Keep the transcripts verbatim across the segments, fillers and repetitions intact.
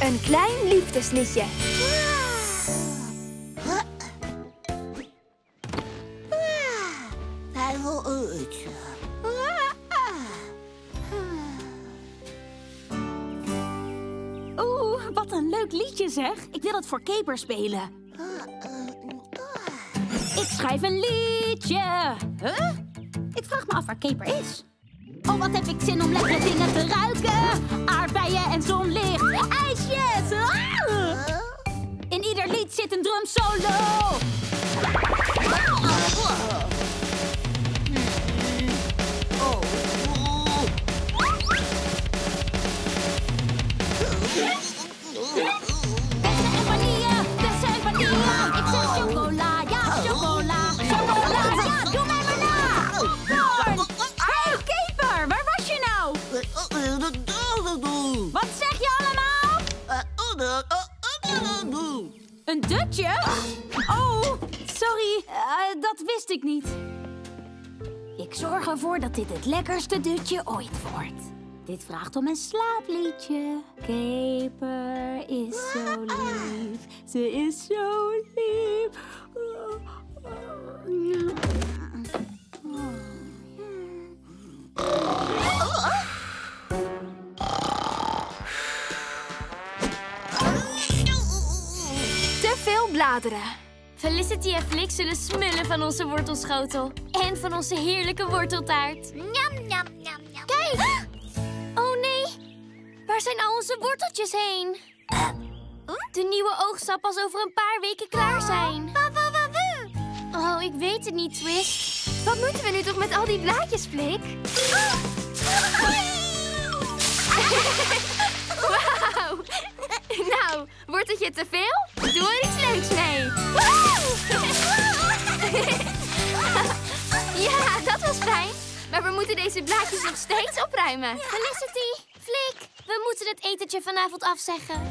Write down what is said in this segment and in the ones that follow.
Een klein liefdesliedje. Oeh, wat een leuk liedje zeg. Ik wil het voor Keper spelen. Ik schrijf een liedje. Huh? Ik vraag me af waar Keper is. Oh, wat heb ik zin om lekkere dingen te ruiken. Aardbeien en zonlicht. IJsjes. Ah! In ieder lied zit een drumsolo. Bessen en vanille. Bessen en vanille. Ik zeg chocola. Ja, chocola. Chocola. Ja, doe mij maar na. Doorn. Hey, Keper. Waar was je nou? Wat zeg je allemaal? Een dutje? Oh, sorry. Uh, dat wist ik niet. Ik zorg ervoor dat dit het lekkerste dutje ooit wordt. Dit vraagt om een slaapliedje. Keper is zo lief. Ze is zo lief. Te veel bladeren. Felicity en Flik zullen smullen van onze wortelschotel. En van onze heerlijke worteltaart. Njam, njam, njam, njam. Kijk! Oh nee, waar zijn al onze worteltjes heen? De nieuwe oogst zal pas over een paar weken klaar zijn. Oh, ik weet het niet, Twist. Wat moeten we nu toch met al die blaadjes, Flik? Wauw. Nou, wordt het je te veel? Doe er iets leuks mee. Ja, dat was fijn. Maar we moeten deze blaadjes nog steeds opruimen. Felicity, Flik, we moeten het etentje vanavond afzeggen.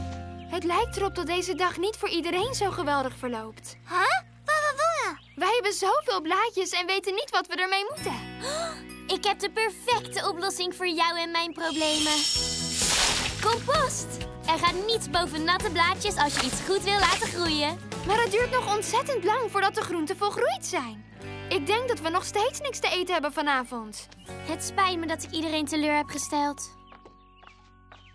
Het lijkt erop dat deze dag niet voor iedereen zo geweldig verloopt. Huh? Wawawa. Wij hebben zoveel blaadjes en weten niet wat we ermee moeten. Ik heb de perfecte oplossing voor jou en mijn problemen. Compost. Er gaat niets boven natte blaadjes als je iets goed wil laten groeien. Maar het duurt nog ontzettend lang voordat de groenten volgroeid zijn. Ik denk dat we nog steeds niks te eten hebben vanavond. Het spijt me dat ik iedereen teleur heb gesteld.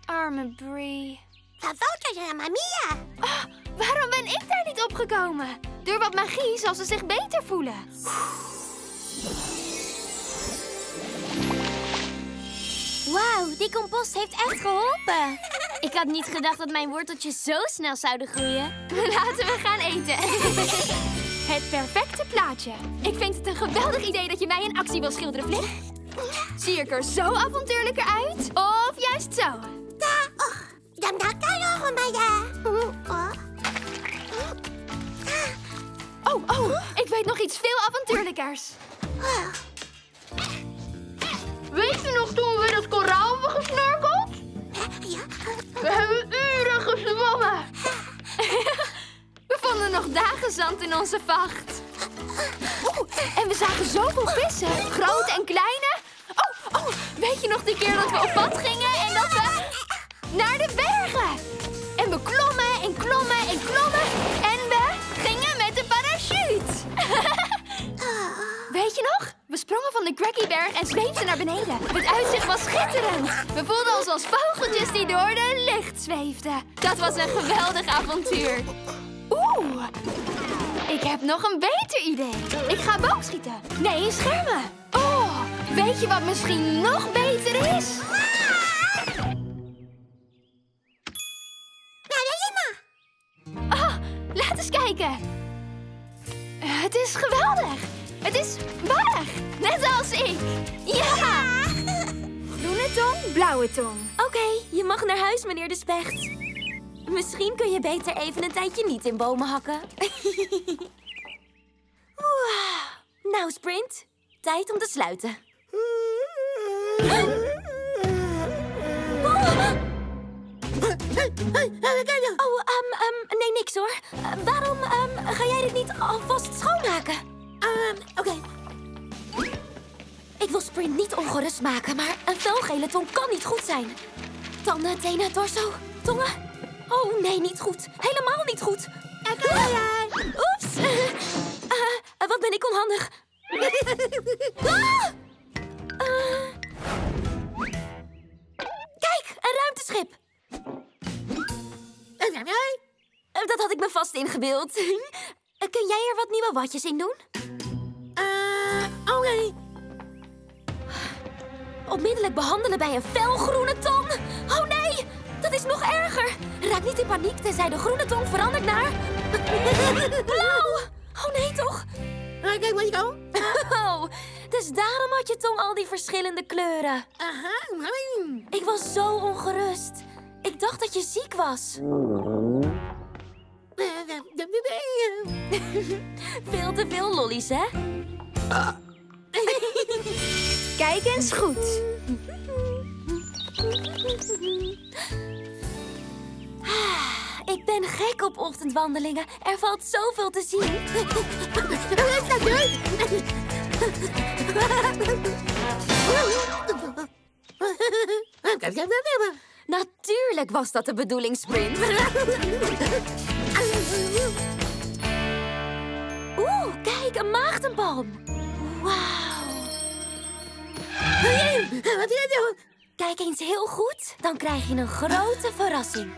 Arme Bree. Oh, waarom ben ik daar niet opgekomen? Door wat magie zal ze zich beter voelen. Wauw, die compost heeft echt geholpen. Ik had niet gedacht dat mijn worteltjes zo snel zouden groeien. Laten we gaan eten. Het perfecte plaatje. Ik vind het een geweldig idee dat je mij in actie wil schilderen, Flik. Zie ik er zo avontuurlijker uit? Of juist zo? Oh, oh, ik weet nog iets veel avontuurlijkers. Weet je nog toen we dat koraal hebben gesnorkeld? We hebben uren gezwommen. We vonden nog dagen zand in onze vacht. Oeh, en we zagen zoveel vissen, grote en kleine. Oh, oh, weet je nog die keer dat we op pad gingen en dat we naar de bergen? En we klommen en klommen en klommen en we gingen met de parachute. Weet je nog? We sprongen van de Craggyberg en zweefden naar beneden. Het uitzicht was schitterend. We voelden ons als vogeltjes die door de lucht zweefden. Dat was een geweldig avontuur. Oeh, ik heb nog een beter idee. Ik ga boogschieten. Nee, schermen. Oh, weet je wat misschien nog beter is? Oh, laat eens kijken. Het is geweldig. Het is waar. Net als ik. Ja. Groene tong, blauwe tong. Oké, okay, je mag naar huis, meneer de Specht. Misschien kun je beter even een tijdje niet in bomen hakken. Nou, Sprint. Tijd om te sluiten. Oh, um, um, nee, niks hoor. Uh, waarom um, ga jij dit niet alvast schoonmaken? Um, Oké. Okay. Ik wil Sprint niet ongerust maken, maar een felgele tong kan niet goed zijn. Tanden, tenen, torso, tongen. Oh nee, niet goed. Helemaal niet goed. Akaya. Oeps. Uh, uh, wat ben ik onhandig. Ah! Uh. Kijk, een ruimteschip. Uh, dat had ik me vast ingebeeld. Uh, kun jij er wat nieuwe watjes in doen? Uh, oh nee. Onmiddellijk behandelen bij een felgroene tong. Oh nee, dat is nog erger. Raak niet in paniek tenzij de groene tong verandert naar... blauw. Oh nee, toch? Kijk wat ik al. Oh, dus daarom had je tong al die verschillende kleuren. Aha. Ik was zo ongerust. Ik dacht dat je ziek was. Veel te veel lollies, hè? Ah. Kijk eens goed. Ik ben gek op ochtendwandelingen. Er valt zoveel te zien. Natuurlijk was dat de bedoeling, Sprint. Oeh, kijk, een maagdenpalm. Wauw. Kijk eens heel goed, dan krijg je een grote verrassing.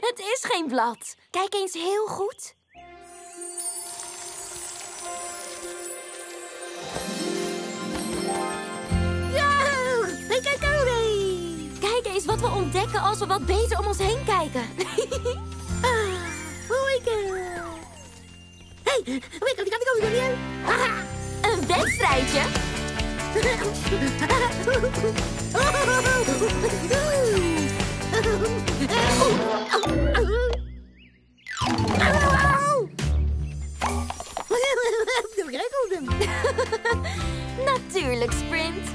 Het is geen blad. Kijk eens heel goed. Kijk eens wat we ontdekken als we wat beter om ons heen kijken. Een wedstrijdje? Natuurlijk, Sprint.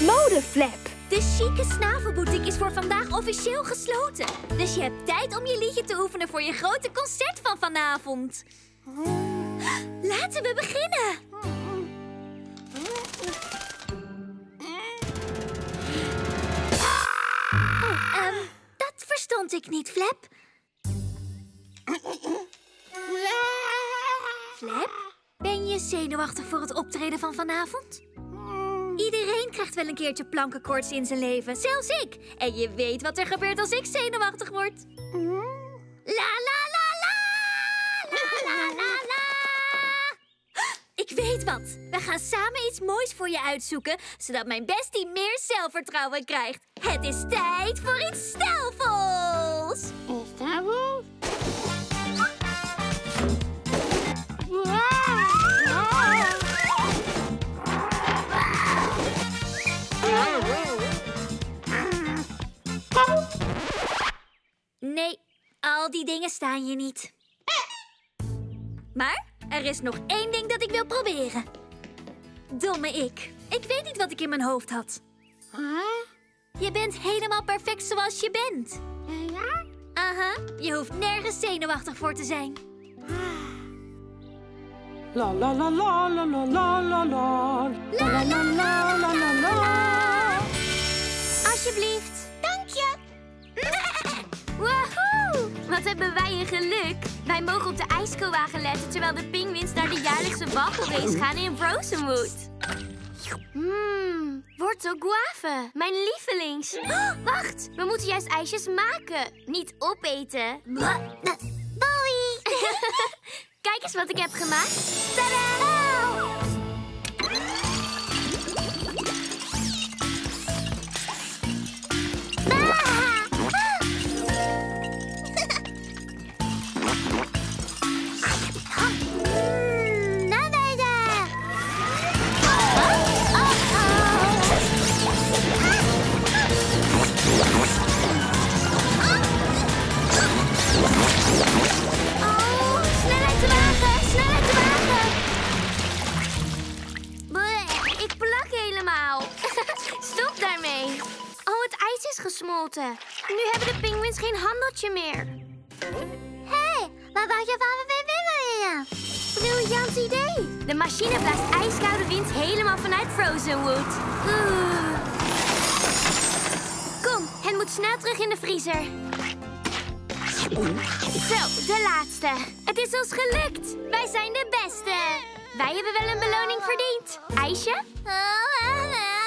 Modeflap. De chique snavelboutique is voor vandaag officieel gesloten. Dus je hebt tijd om je liedje te oefenen voor je grote concert van vanavond. Laten we beginnen. Oh, um, dat verstond ik niet, Flap. Flap, ben je zenuwachtig voor het optreden van vanavond? Iedereen krijgt wel een keertje plankenkoorts in zijn leven. Zelfs ik. En je weet wat er gebeurt als ik zenuwachtig word. La la la la! La la la la! Ik weet wat. We gaan samen iets moois voor je uitzoeken, zodat mijn bestie meer zelfvertrouwen krijgt. Het is tijd voor iets stijlvols! Stijlvols? Nee, al die dingen staan je niet. Maar er is nog één ding dat ik wil proberen. Domme ik. Ik weet niet wat ik in mijn hoofd had. Je bent helemaal perfect zoals je bent. Ja? Aha, je hoeft nergens zenuwachtig voor te zijn. La la la la la la la la la la la la la la. Alsjeblieft. Dank je. Woehoe! Wat hebben wij een geluk. Wij mogen op de ijskoolwagen letten terwijl de pinguïns naar de jaarlijkse waggelrace gaan in Rosenwood. Mmm, wortel guave, mijn lievelings. Oh, wacht, we moeten juist ijsjes maken, niet opeten. Boei! Kijk eens wat ik heb gemaakt. Tadaa! Oh. Gesmolten. Nu hebben de pinguïns geen handeltje meer. Hé, hey, waar wou je van me weer willen? briljant idee. De machine blaast ijskoude wind helemaal vanuit Frozenwood. Oeh. Kom, het moet snel terug in de vriezer. Zo, de laatste. Het is ons gelukt. Wij zijn de beste. Wij hebben wel een beloning verdiend. IJsje?